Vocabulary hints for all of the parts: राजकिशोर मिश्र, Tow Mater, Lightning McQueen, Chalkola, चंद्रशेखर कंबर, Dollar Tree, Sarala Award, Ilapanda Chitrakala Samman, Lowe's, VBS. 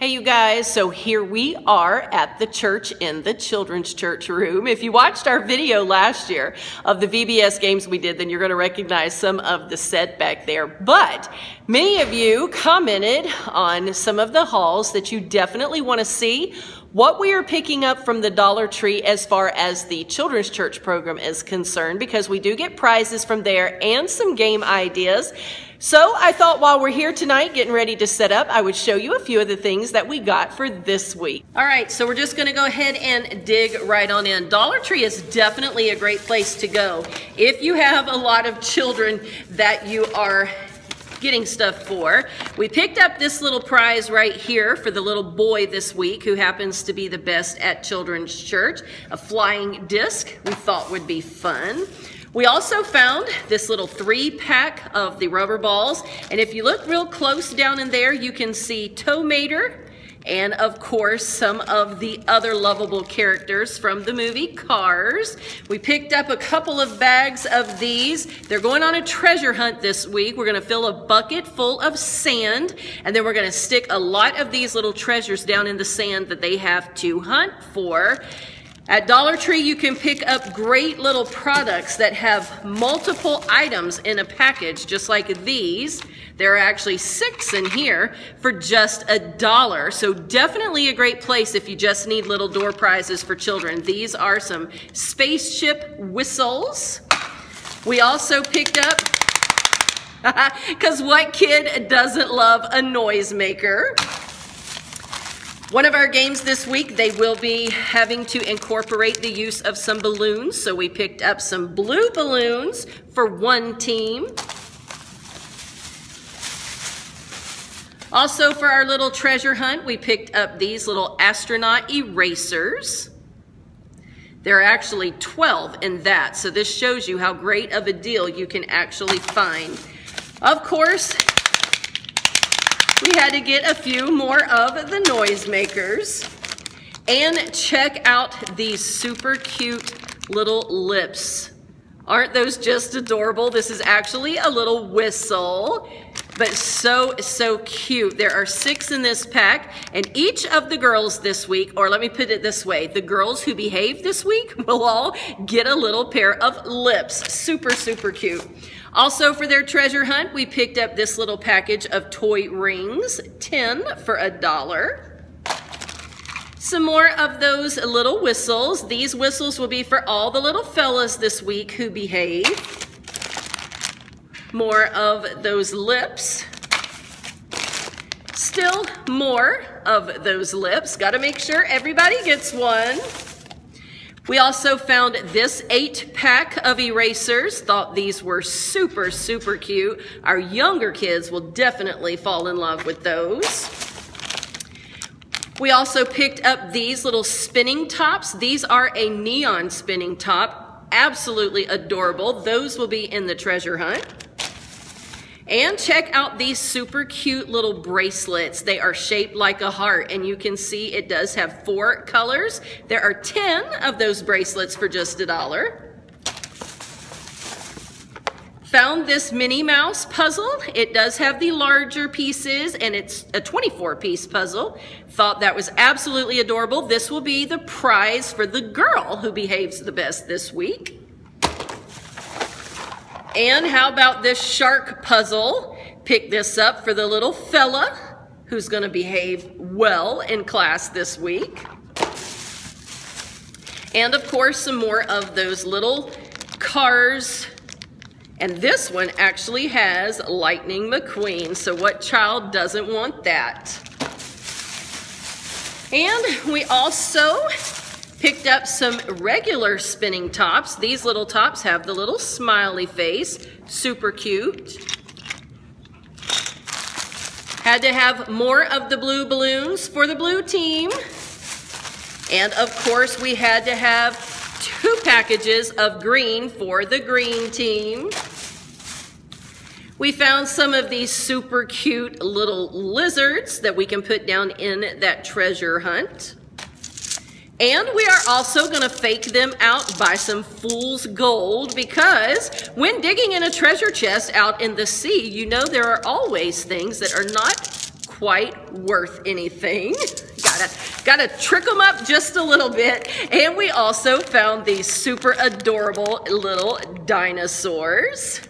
Hey you guys, so here we are at the church in the children's church room. If you watched our video last year of the VBS games we did, then you're going to recognize some of the set back there. But many of you commented on some of the hauls that you definitely want to see. What we are picking up from the Dollar Tree as far as the children's church program is concerned, because we do get prizes from there and some game ideas. So I thought while we're here tonight getting ready to set up, I would show you a few of the things that we got for this week. All right, so we're just going to go ahead and dig right on in. Dollar Tree is definitely a great place to go if you have a lot of children that you are getting stuff for. We picked up this little prize right here for the little boy this week who happens to be the best at children's church. A flying disc we thought would be fun. We also found this little 3-pack of the rubber balls. And if you look real close down in there, you can see Tow Mater and of course some of the other lovable characters from the movie Cars. We picked up a couple of bags of these. They're going on a treasure hunt this week. We're gonna fill a bucket full of sand, and then we're gonna stick a lot of these little treasures down in the sand that they have to hunt for. At Dollar Tree, you can pick up great little products that have multiple items in a package, just like these. There are actually 6 in here for just $1. So definitely a great place if you just need little door prizes for children. These are some spaceship whistles. We also picked up, because what kid doesn't love a noisemaker? One of our games this week, they will be having to incorporate the use of some balloons. So we picked up some blue balloons for one team. Also for our little treasure hunt, we picked up these little astronaut erasers. There are actually 12 in that. So this shows you how great of a deal you can actually find. Of course, we had to get a few more of the noisemakers. And check out these super cute little lips. Aren't those just adorable? This is actually a little whistle, but so cute. There are 6 in this pack, and each of the girls this week, or let me put it this way, the girls who behave this week will all get a little pair of lips. Super cute. Also for their treasure hunt, we picked up this little package of toy rings, 10 for $1. Some more of those little whistles. These whistles will be for all the little fellas this week who behave. More of those lips. Still more of those lips. Gotta make sure everybody gets one. We also found this 8-pack of erasers. Thought these were super cute. Our younger kids will definitely fall in love with those. We also picked up these little spinning tops. These are a neon spinning top. Absolutely adorable. Those will be in the treasure hunt. And check out these super cute little bracelets. They are shaped like a heart, and you can see it does have 4 colors. There are 10 of those bracelets for just $1. Found this Minnie Mouse puzzle. It does have the larger pieces, and it's a 24-piece puzzle. Thought that was absolutely adorable. This will be the prize for the girl who behaves the best this week. And how about this shark puzzle? Pick this up for the little fella who's going to behave well in class this week. And of course, some more of those little cars. And this one actually has Lightning McQueen. So what child doesn't want that? And we also picked up some regular spinning tops. These little tops have the little smiley face, super cute. Had to have more of the blue balloons for the blue team. And of course, we had to have 2 packages of green for the green team. We found some of these super cute little lizards that we can put down in that treasure hunt. And we are also gonna fake them out by some fool's gold, because when digging in a treasure chest out in the sea, you know there are always things that are not quite worth anything. Gotta trick them up just a little bit. And we also found these super adorable little dinosaurs.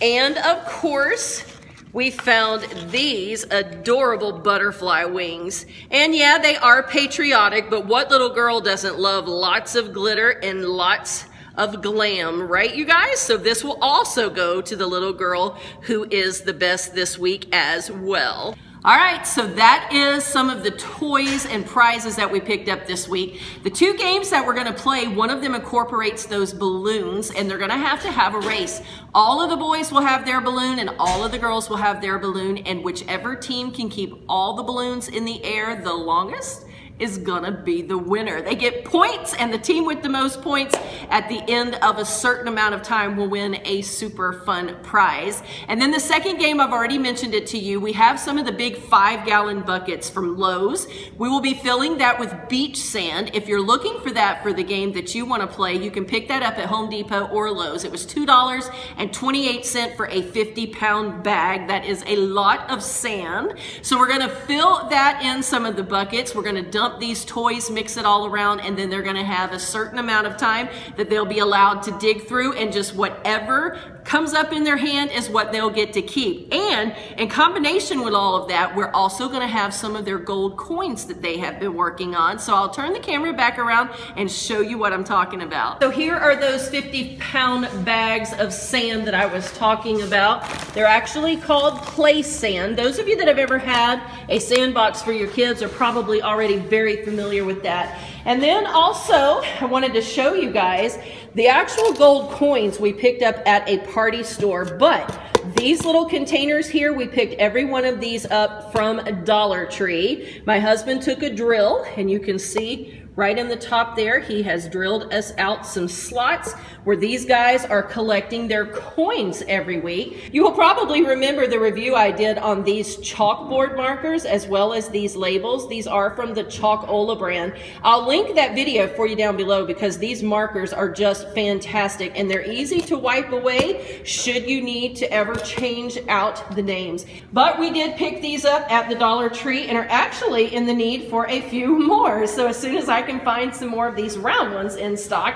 And of course, we found these adorable butterfly wings. And yeah, they are patriotic, but what little girl doesn't love lots of glitter and lots of glam, right, you guys? So this will also go to the little girl who is the best this week as well. All right, so that is some of the toys and prizes that we picked up this week. The two games that we're gonna play, one of them incorporates those balloons, and they're gonna have to have a race. All of the boys will have their balloon and all of the girls will have their balloon, and whichever team can keep all the balloons in the air the longest is gonna be the winner. They get points, and the team with the most points at the end of a certain amount of time will win a super fun prize. And then the second game, I've already mentioned it to you. We have some of the big 5-gallon buckets from Lowe's. We will be filling that with beach sand. If you're looking for that for the game that you wanna play, you can pick that up at Home Depot or Lowe's. It was $2.28 for a 50-pound bag. That is a lot of sand. So we're gonna fill that in some of the buckets. We're gonna dump these toys, mix it all around, and then they're going to have a certain amount of time that they'll be allowed to dig through, and just whatever comes up in their hand is what they'll get to keep. And in combination with all of that, we're also going to have some of their gold coins that they have been working on. So I'll turn the camera back around and show you what I'm talking about. So here are those 50-pound bags of sand that I was talking about. They're actually called play sand. Those of you that have ever had a sandbox for your kids are probably already very familiar with that. And then also, I wanted to show you guys the actual gold coins we picked up at a party store, but these little containers here, we picked every one of these up from Dollar Tree. My husband took a drill, and you can see right in the top there, he has drilled us out some slots where these guys are collecting their coins every week. You will probably remember the review I did on these chalkboard markers as well as these labels. These are from the Chalkola brand. I'll link that video for you down below because these markers are just fantastic and they're easy to wipe away should you need to ever change out the names. But we did pick these up at the Dollar Tree and are actually in the need for a few more. So as soon as I can find some more of these round ones in stock,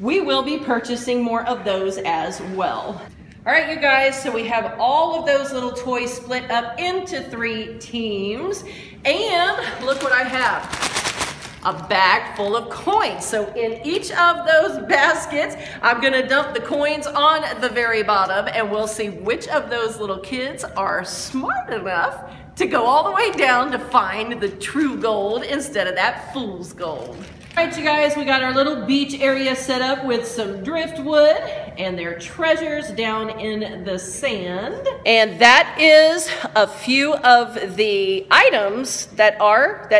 we will be purchasing more of those as well. All right, you guys, so we have all of those little toys split up into 3 teams, and look what I have. A bag full of coins. So in each of those baskets, I'm gonna dump the coins on the very bottom, and we'll see which of those little kids are smart enough to go all the way down to find the true gold instead of that fool's gold. All right, you guys, we got our little beach area set up with some driftwood and their treasures down in the sand. And that is a few of the items that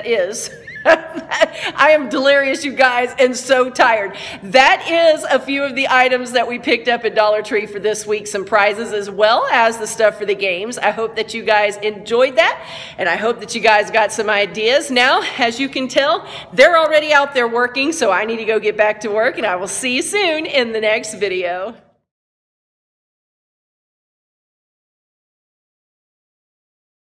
is. I am delirious, you guys, and so tired. That is a few of the items that we picked up at Dollar Tree for this week, some prizes as well as the stuff for the games. I hope that you guys enjoyed that, and I hope that you guys got some ideas. Now, as you can tell, they're already out there working, so I need to go get back to work, and I will see you soon in the next video.